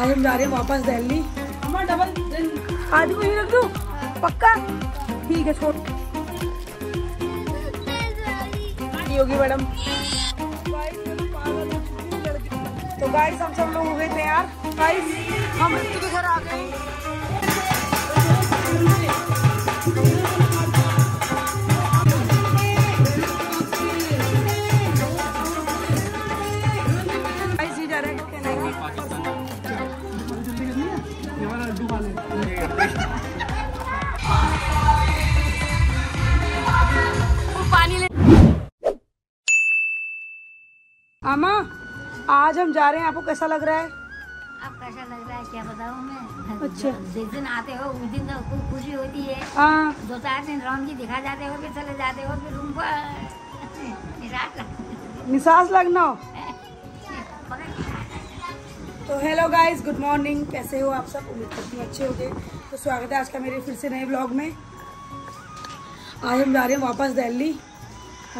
आज हम जा रहे हैं वापस दिल्ली। हमारा डबल आदि को ही रख दो पक्का, ठीक है छोड़। योगी मैडम तो गाइस हम सब लोग हो गए तैयार। गाइस हम ऋतिक के घर आ गए। अमा आज हम जा रहे हैं, आपको कैसा लग रहा है? आप कैसा लग रहा है क्या बताऊं मैं। अच्छा जिस दिन आते हो उस दिन तो खुशी होती है। हाँ दो चार दिन राम जी दिखा जाते हो फिर चले जाते हो, फिर रूम पर निशास लगना हो। तो हेलो गाइस, गुड मॉर्निंग, कैसे हो आप सब? उम्मीद करती हूँ अच्छे हो गए। तो स्वागत है आज का मेरे फिर से नए ब्लॉग में। आज हम जा रहे हैं वापस दिल्ली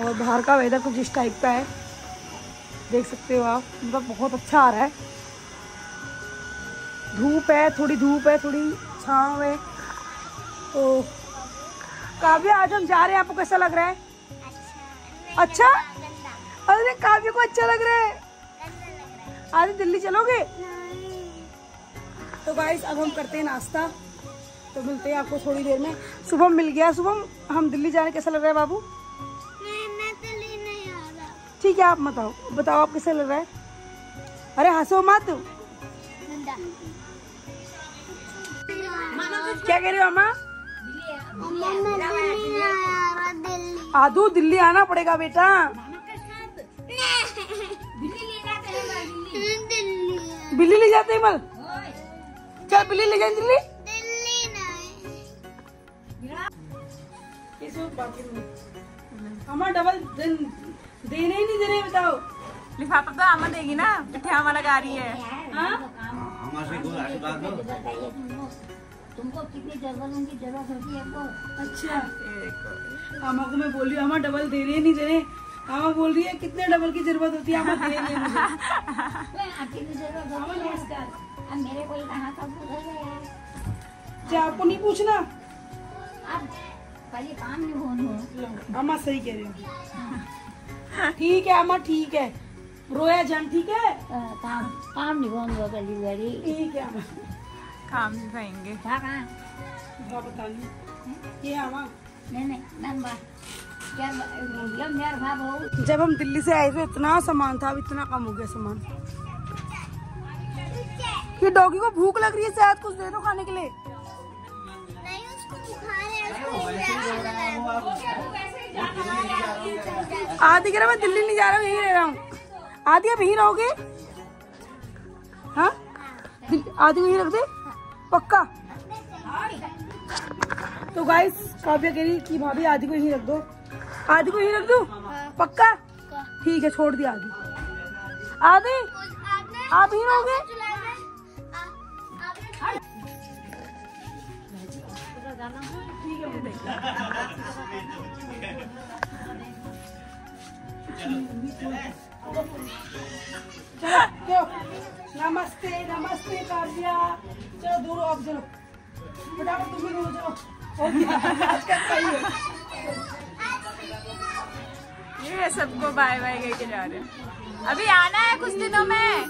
और बाहर का वेदर कुछ इस टाइप का है, देख सकते हो आप। मतलब बहुत अच्छा आ रहा है, धूप है, थोड़ी धूप है, थोड़ी छांव है। तो काव्या आज हम जा रहे हैं, आपको कैसा लग रहा है? अच्छा, अच्छा? अरे काव्या को अच्छा लग रहा है। आज दिल्ली चलोगे? तो गाइस अब हम करते हैं नाश्ता, तो मिलते हैं आपको थोड़ी देर में। शुभम मिल गया। शुभम हम दिल्ली जाने कैसा लग रहा है बाबू? ठीक है आप बताओ, बताओ आप कैसे लग रहा है? अरे हंसो मत, क्या कह रहे हो अम्मा? आदू दिल्ली आना पड़ेगा बेटा। बिल्ली ले जाते हैं मल, चल बिल्ली ले जाए दिल्ली। हमारा डबल दिन देने ही नहीं दे रहे, बताओ। लिफाफा तो आमा देगी ना, मिठाई आमा लगा रही है। तुमको कितनी डबल उनकी जगह होती है आपको? अच्छा आमा को मैं बोल रही हूँ, आमा डबल दे रहे नहीं दे रहे। आमा बोल रही है कितने डबल की जरूरत होती है, आमा दे रही है। आपको नहीं पूछना, आप पहले काम नहीं। आमा सही कह रही हूँ, ठीक है अम्मा, ठीक है। रोया जान ठीक है, काम काम निभाऊंगा गली गली, ठीक है अम्मा, काम निभाएंगे। जब हम दिल्ली से आए थे इतना सामान था, अब इतना कम हो गया सामान। ये डॉगी को भूख लग रही है, शायद कुछ दे दो खाने के लिए। आदि कह रहा मैं दिल्ली नहीं जा रहा हूँ, यहीं रह रहा हूँ। आदि आप यहीं रहोगे? हाँ आदि को यहीं रख दे पक्का। तो गाइस काव्या कह रही कि भाभी आदि को यहीं रख दो, आदि को यहीं रख दो पक्का, ठीक है छोड़ दिया। आदि आदि आप यहीं रहोगे? नमस्ते नमस्ते काव्या, चलो दूर हो आप, चलो फटाफट तुम भी दूर हो जाओ। ये सबको बाय बाय करके जा रहे हैं। अभी आना है कुछ दिनों में,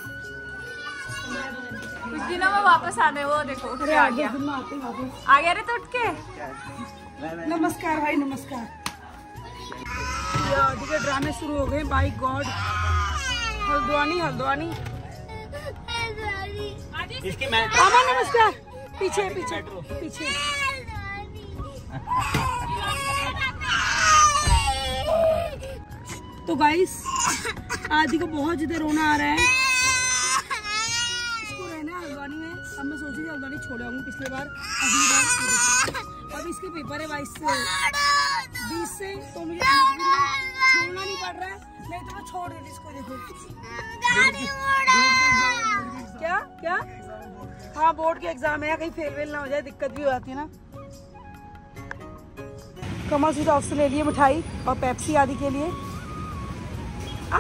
कुछ दिनों में वापस आना है। वो देखो उठ के आ गया, आ गया रे तो उठ के। नमस्कार भाई नमस्कार। आदि के ड्रामे शुरू हो गए, बाय गॉड। हल्द्वानी हल्द्वानी मामा नमस्कार, पीछे पीछे पीछे। तो गाइस आदि को बहुत ज्यादा रोना आ रहा है, इसको रहना हल्द्वानी में। अब मैं सोची थी हल्द्वानी छोड़ा हूँ पिछले बार, अगली बार। अब इसके पेपर है 22 से 20 से, तो मुझे छोड़ना नहीं पड़ रहा है, नहीं तो मैं छोड़ देती इसको। देखो क्या क्या, हाँ बोर्ड के एग्जाम है, कहीं फेल वेल ना हो जाए, दिक्कत भी हो जाती है ना। कमल सीधा उससे ले लिए मिठाई और पेप्सी आदि के लिए।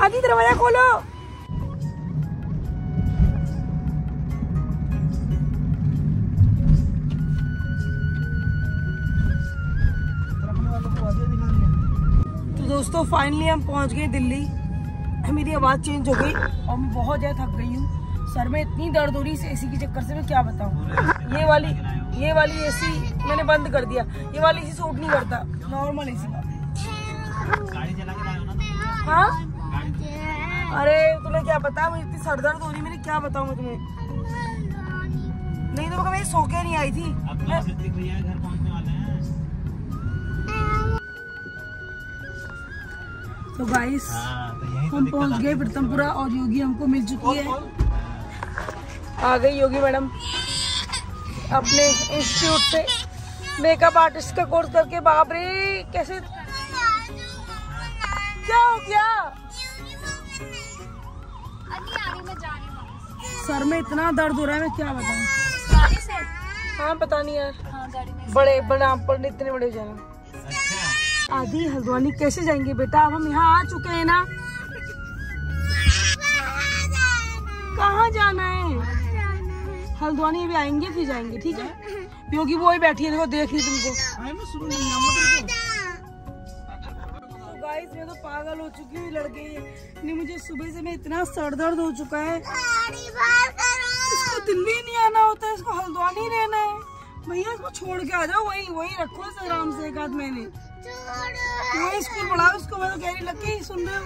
आदि दरवाजा खोलो। दोस्तों फाइनली हम पहुंच गए दिल्ली। मेरी आवाज़ चेंज हो गई और मैं बहुत ज़्यादा थक गई हूँ। सर में इतनी दर्द हो रही है एसी के चक्कर से, मैं क्या बताऊँ। ये वाली एसी मैंने बंद कर दिया, ये वाली एसी सूट नहीं करता, नॉर्मल एसी का। हाँ अरे तुम्हें क्या पता, मुझे इतनी सर दर्द हो रही है, मैंने क्या बताऊँ मैं तुम्हें। नहीं तो मैं सो के नहीं आई थी। तो गाइस हम पहुंच गए प्रीतमपुरा और योगी हमको मिल चुकी है। आ गई योगी मैडम अपने इंस्टीट्यूट से, मेकअप आर्टिस्ट का कोर्स करके। बाप रे कैसे क्या हो गया सर में, इतना दर्द हो रहा है मैं क्या बताऊं। हाँ पता नहीं यार, बड़े बड़ा पर इतने बड़े जाना। आदि हल्द्वानी कैसे जाएंगे बेटा, अब हम यहाँ आ चुके हैं ना। कहाँ जाना है, हल्द्वानी भी आएंगे फिर जाएंगे, ठीक है। योगी वो ही बैठी है, देखो देख रही तुमको। तो गाइस मैं तो पागल हो चुकी हूँ लड़के नहीं, मुझे सुबह से मैं इतना सर दर्द हो चुका है। इसको दिल्ली नहीं आना होता है, इसको हल्द्वानी रहना है। भैया इसको छोड़ के आ जाओ, वही रखो इस आराम से। एक आध महीने स्कूल पढ़ाओ उसको, मैं तो कह रही लगी सुन रहे हो।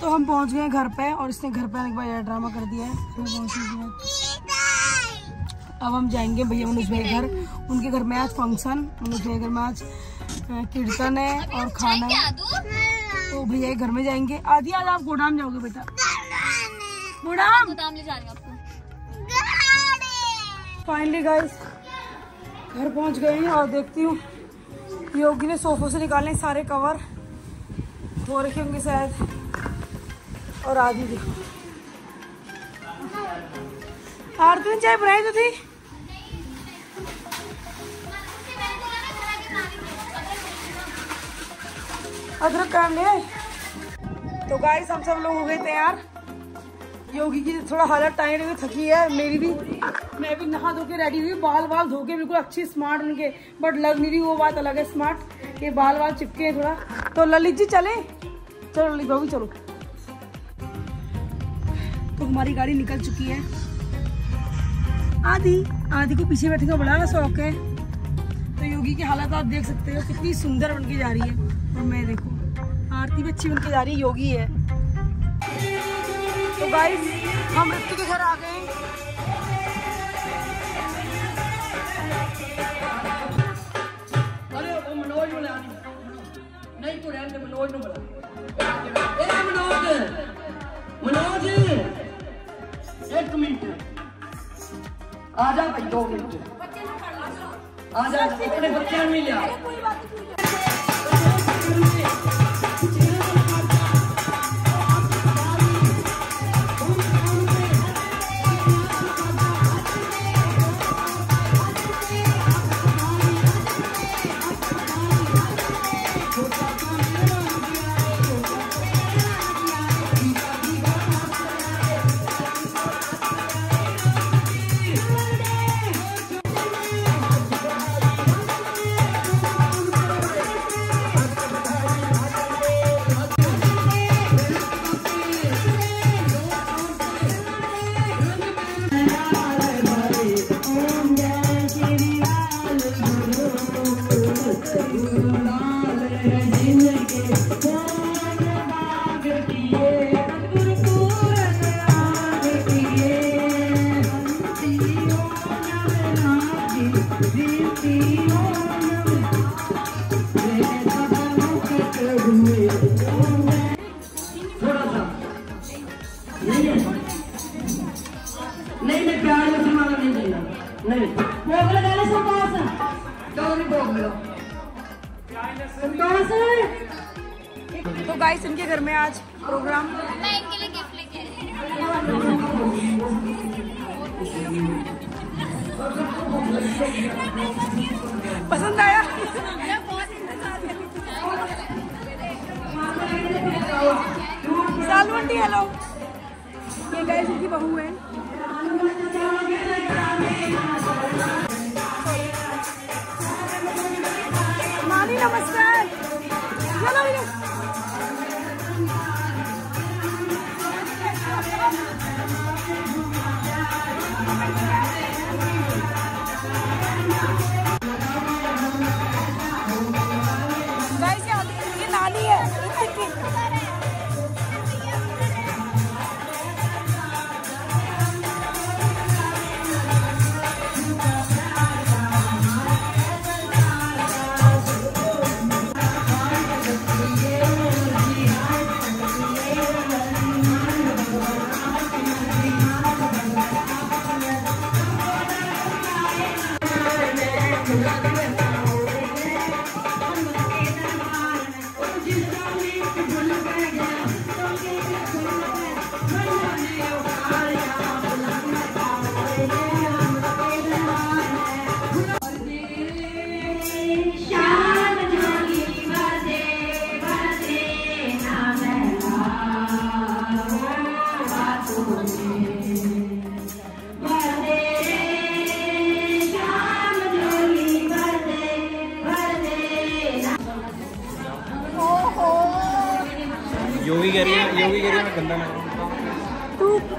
तो हम पहुंच गए घर पे और इसने घर पे एक बार ड्रामा कर दिया है। अब हम जाएंगे भैया मनोज भाई घर, उनके घर में आज फंक्शन, मनोज भाई घर में आज कीर्तन है और खाना है। तो भैया घर में जाएंगे। आधी आज आप गोडाम जाओगे बेटा, गोडाम ले जा रहे हो। फाइनली गाइस घर पहुंच गए हैं और देखती हूँ योगी ने सोफों से निकाले सारे कवर, वो रखे होंगे शायद। और आदि देखो आरती ने चाय बनाई तो थी। अदरक काम ले। तो गाइस हम सब लोग हो गए तैयार। योगी की थोड़ा हालत टाइट है, थकी है, मेरी भी। मैं भी नहा धो के रेडी हुई, बाल बाल धो के बिल्कुल अच्छी स्मार्ट उनके, बट लग नहीं रही, वो बात अलग है स्मार्ट ये बाल बाल चिपके हैं थोड़ा। तो ललित जी चले, चलो ललित भाभी चलो। तो हमारी गाड़ी निकल चुकी है। आदि को पीछे बैठने का बड़ा शौक है। तो योगी की हालत आप देख सकते हो कितनी सुंदर बन के जा रही है। और मैं देखो आरती भी अच्छी बन के जा रही है, योगी है। तो गाइस हम ऋतिक के घर आ गए। अरे वो मनोज बोला नहीं तो रहने दे, मनोज ने बोला। ए मनोज एक मिनट आ जा भाई, 2 मिनट आ जा, अपने बच्चे में ले आ। तो गाइस इनके घर में आज प्रोग्राम, मैं इनके लिए गिफ्ट लेके आई। पसंद आया, मैं बहुत इंतजार कर रही। सालू आंटी हेलो, ये गाइस इनकी बहू है। नमस्कार। ये नानी है ऋतिक की।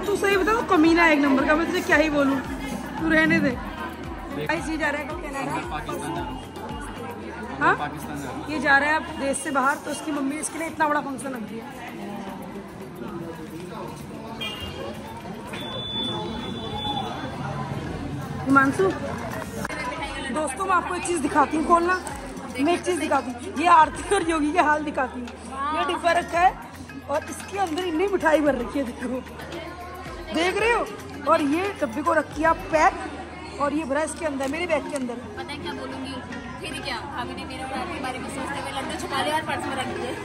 तू सही बता, वो कमीना एक नंबर का। मैं तुझे क्या ही बोलूं, तू रहने दे। ये जा रहा है कनाडा, हाँ ये जा रहा है अब देश से बाहर, तो उसकी मम्मी इसके लिए इतना बड़ा फंक्शन रख दिया। हिमांशु दोस्तों, मैं आपको एक चीज दिखाती हूँ, खोलना मैं एक चीज दिखाती हूँ। ये आरती और योगी का हाल दिखाती हूँ। ये डिब्बा रखा है और इसके अंदर इतनी मिठाई भर रखी है, देखो देख रहे हो। और ये डब्बे को रख किया पैक, और ये भरा इसके अंदर, मेरे बैग के अंदर। पता है क्या बोलूंगी फिर, क्या भाभी ने मेरे के बारे में सोचते हुए लड्डू छुपा लिया और पर्स में रख दिए।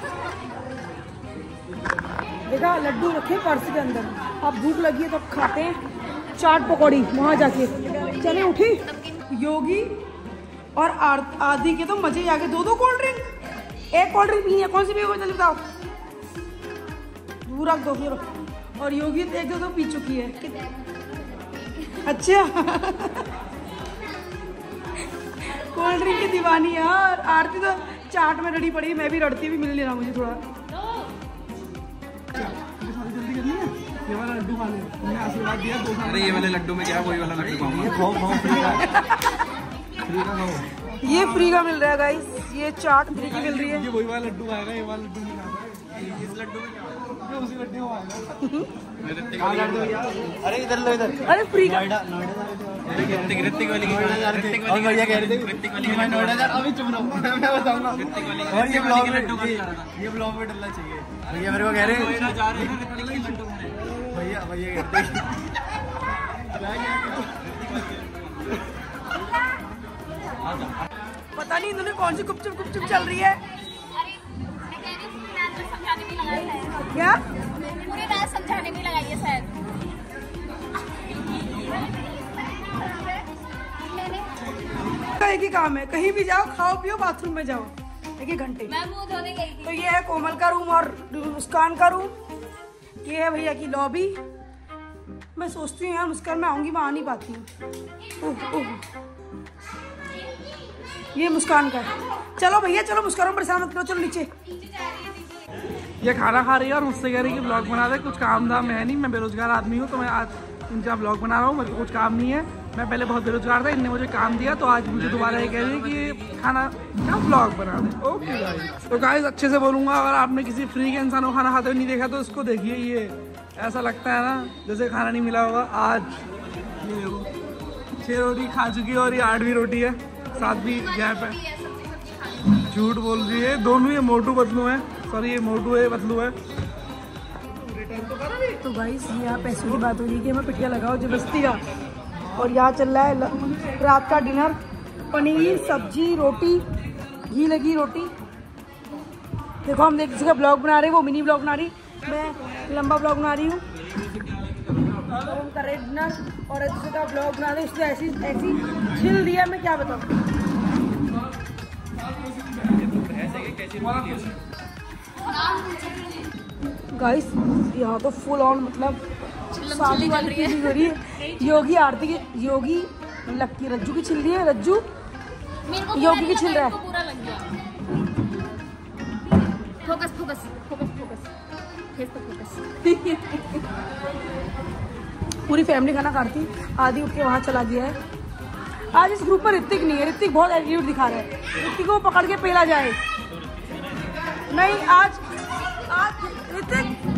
देखा, लड्डू रखे पर्स के अंदर। अब भूख लगी है तो अब खाते हैं चाट पकौड़ी वहाँ जाके। चले उठी योगी और आदि के तो मजे ही आ गए। दो कोल्ड ड्रिंक, एक कोल्ड ड्रिंक नहीं है, कौन सी भी हो चले बताओ। पूरा दो और योगी एक दो पी चुकी है। अच्छा कोल्ड ड्रिंक की दीवानी है। और आरती तो चाट में रड़ी पड़ी है, मैं भी रड़ती भी मिल लेना मुझे थोड़ा। जल्दी करनी है, ये वाला लड्डू खा ले। मैंने आशीर्वाद दिया दो। अरे ये वाले लड्डू में क्या, वही वाला लड्डू खाऊंगा। ये फ्री का मिल रहा है गाइस, ये चाट फ्री की मिल रही है। वही वाला लड्डू आएगा, ये वाला लड्डू इस लड्डू में उसी लड्डू आएगा। अरे इधर लो, इधर। अरे फ्री का ऋतिक वाली अभी चुप रहो, मैं बताऊंगा। और ये ब्लॉग में लड्डू, ये ब्लॉग में डलना चाहिए। भैया मेरे को कह रहे भैया भैया पता नहीं इन्होंने कौन सी गुपचुप चल रही है। क्या पूरी रात समझाने में लगाई है शायद। एक ही काम है, कहीं भी जाओ, खाओ पियो, बाथरूम में जाओ, एक ही घंटे। मैं मुंह धोने गई थी। तो ये है कोमल का रूम और मुस्कान का रूम। ये है भैया की लॉबी। मैं सोचती हूँ यार मुस्कान में आऊंगी, मैं आ नहीं पाती हूँ। ये मुस्कान का। चलो भैया चलो, मुस्कान में परेशान मत करो, चलो नीचे। ये खाना खा रही है और मुझसे कह रही है कि ब्लॉग बना दे। कुछ काम धाम है नहीं, मैं बेरोजगार आदमी हूँ, तो मैं आज इनका ब्लॉग बना रहा हूँ। मुझे कुछ काम नहीं है, मैं पहले बहुत बेरोजगार था, इनने मुझे काम दिया, तो आज मुझे दोबारा ये कह रही है कि खाना का ब्लॉग बना दे। ओके गाइस, तो गाइस अच्छे से बोलूँगा। अगर आपने किसी फ्री के इंसान को खाना खाते हुए नहीं देखा तो इसको देखिए, ये ऐसा लगता है ना जैसे खाना नहीं मिला होगा। आज ये देखो 6 रोटी खा चुकी है और ये 8वीं रोटी है, 7वीं गैप है। झूठ बोल रही है, दोनों ये मोटू पतलू है। सॉरी ये मोटू है, पतलू है। तो भाई यहाँ पैसों की बात हो रही है कि हमें पिटिया लगाओ जबरदस्ती का। और यहाँ चल रहा है रात का डिनर, पनीर सब्जी रोटी, घी लगी रोटी। देखो हम देख किसी का ब्लॉग बना रहे, वो मिनी ब्लॉग बना रही, मैं लंबा ब्लॉग बना रही हूँ। हम कर रहे डिनर और अच्छे का ब्लॉग बना रहे, उसने ऐसी ऐसी छिल दिया, मैं क्या बताऊँ। गाइस यहाँ तो फुल ऑन मतलब हो रही है योगी आरती की, योगी लक्की रज्जू की छिल रही है, रज्जू योगी की छिल रहा है। Focus focus focus focus. पूरी फैमिली खाना खाती, आधी उठ के वहाँ चला गया है। आज इस ग्रुप पर ऋतिक नहीं है, ऋतिक बहुत एटीट्यूड दिखा रहा है, ऋतिक को पकड़ के पेला जाए। नहीं आज आज ऋतिक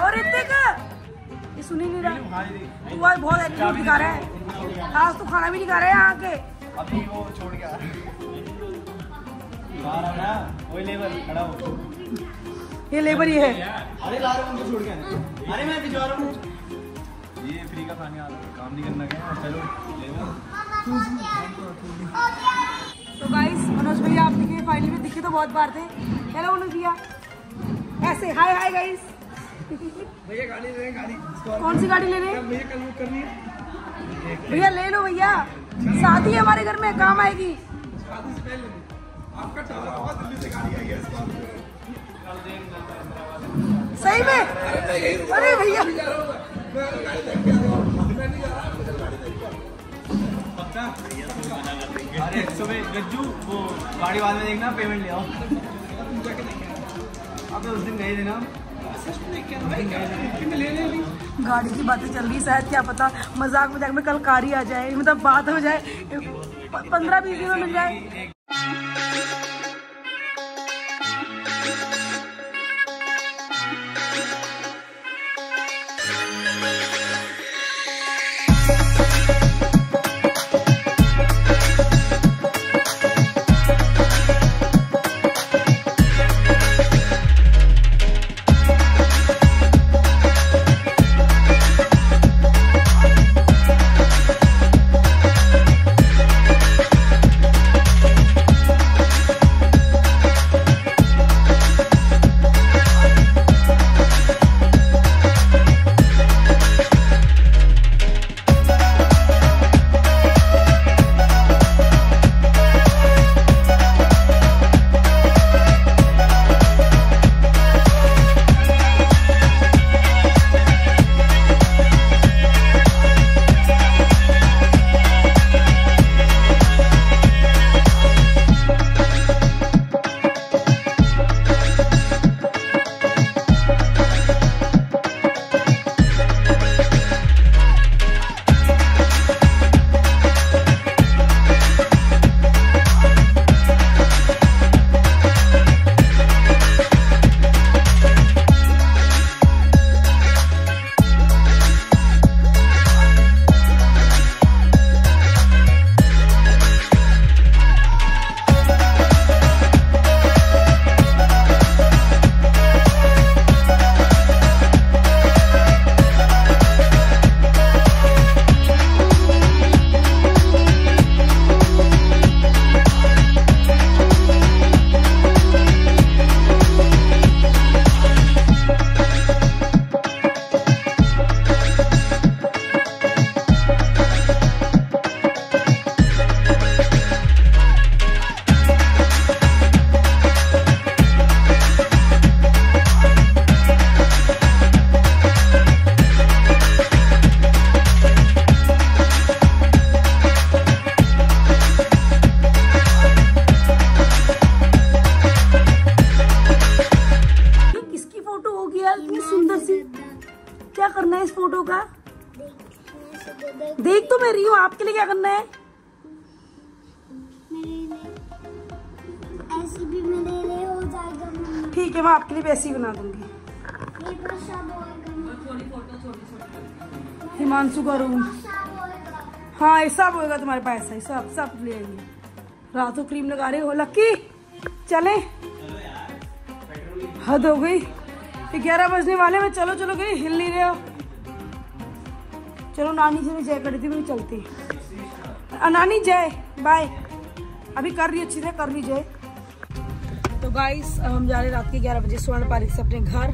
और ऋतिक ये सुन ही नहीं रहा, तू आज बहुत एटीट्यूड दिखा रहा है, आज तो खाना भी नहीं खा रहा है यहाँ के। अभी वो छोड़ गया ना, वही लेबर खड़ा हो, ये लेबर ही है। अरे ला रहा हूं, छोड़ के आना। अरे मैं भी जा रहा हूं, ये फ्री का खाने आ रहा है, काम नहीं करना क्या। चलो लेबर। तो गाइस मनोज भैया आप दिखे, फाइनली में दिखे तो बहुत बार थे। हेलो मनोज भैया, ऐसे हाय हाय गाइस। भैया गाड़ी ले रहे हैं, गाड़ी कौन सी गाड़ी ले रहे हैं भैया? कल बुक करनी है भैया, ले लो भैया, शादी है हमारे घर में, काम आएगी। शादी से पहले आपका टावर होगा, दिल्ली से गाड़ी आई है इस बार सही में। अरे भैया मैं गाड़ी देख के आ रहा हूं, मैं नहीं जा रहा, मुझे गाड़ी देख के आ पक्का। अरे सुबह गज्जू वो गाड़ी वाले देखना, पेमेंट ले आओ जाके देख के। अब उस दिन गए थे ना, गाड़ी की बातें चल रही, शायद क्या पता मजाक मजाक में कल कारी आ जाए, मतलब बात हो जाए, 15-20 दिन में मिल जाए। क्या करना है इस फोटो का? देख तो मैं रही हूँ, आपके लिए क्या करना है? ऐसी भी मेरे हो जाएगा। ठीक है मैं आपके लिए वैसी बना दूंगी। हिमांशु का रूम, हाँ ऐसा होगा तुम्हारे पास, ऐसा ही सब सब ले आएंगे। रातों क्रीम लगा रहे हो लक्की, चले हद हो गई, 11 बजने वाले में। चलो चलो गई, हिल नहीं रहे हो। चलो नानी जी ने जय कर दी, मेरी चलती नानी जय बाय। अभी कर रही अच्छी से, कर रही जय। तो गाइस अब हम जा रहे रात के 11 बजे स्वर्ण पारिक से अपने घर।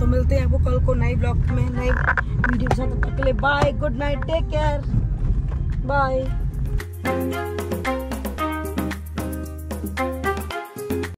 तो मिलते हैं आपको कल को नए ब्लॉग में, नए वीडियो के साथ। तब तक के लिए bye, good night, take care, bye.